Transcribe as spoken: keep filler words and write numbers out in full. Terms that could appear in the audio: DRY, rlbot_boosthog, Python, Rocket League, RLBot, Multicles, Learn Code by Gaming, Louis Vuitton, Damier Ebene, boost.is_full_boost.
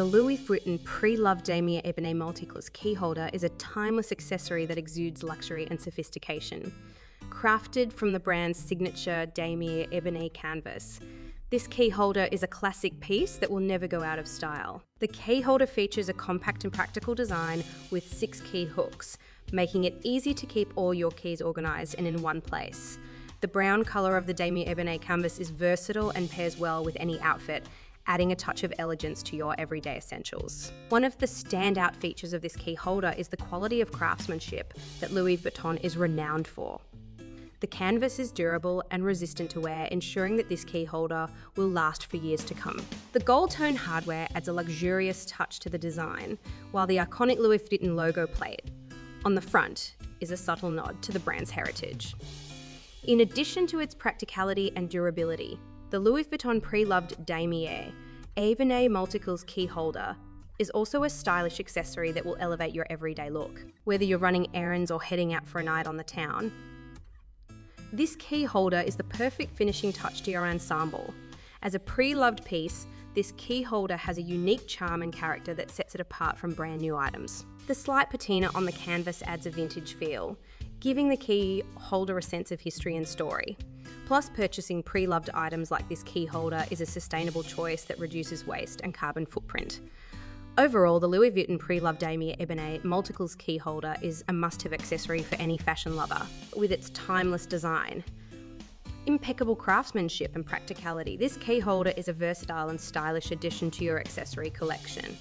the Louis Vuitton pre-loved Damier Ebene Multicles key holder is a timeless accessory that exudes luxury and sophistication. Crafted from the brand's signature Damier Ebene canvas, this key holder is a classic piece that will never go out of style. The key holder features a compact and practical design with six key hooks, making it easy to keep all your keys organized and in one place. The brown color of the Damier Ebene canvas is versatile and pairs well with any outfit, adding a touch of elegance to your everyday essentials. One of the standout features of this key holder is the quality of craftsmanship that Louis Vuitton is renowned for. The canvas is durable and resistant to wear, ensuring that this key holder will last for years to come. The gold tone hardware adds a luxurious touch to the design, while the iconic Louis Vuitton logo plate on the front is a subtle nod to the brand's heritage. In addition to its practicality and durability, the Louis Vuitton pre-loved Damier Ebene Multicles key holder is also a stylish accessory that will elevate your everyday look. Whether you're running errands or heading out for a night on the town, this key holder is the perfect finishing touch to your ensemble. As a pre-loved piece, this key holder has a unique charm and character that sets it apart from brand new items. The slight patina on the canvas adds a vintage feel, giving the key holder a sense of history and story. Plus, purchasing pre-loved items like this key holder is a sustainable choice that reduces waste and carbon footprint. Overall, the Louis Vuitton pre-loved Damier Ebene Multicles key holder is a must-have accessory for any fashion lover. With its timeless design, impeccable craftsmanship and practicality, this key holder is a versatile and stylish addition to your accessory collection.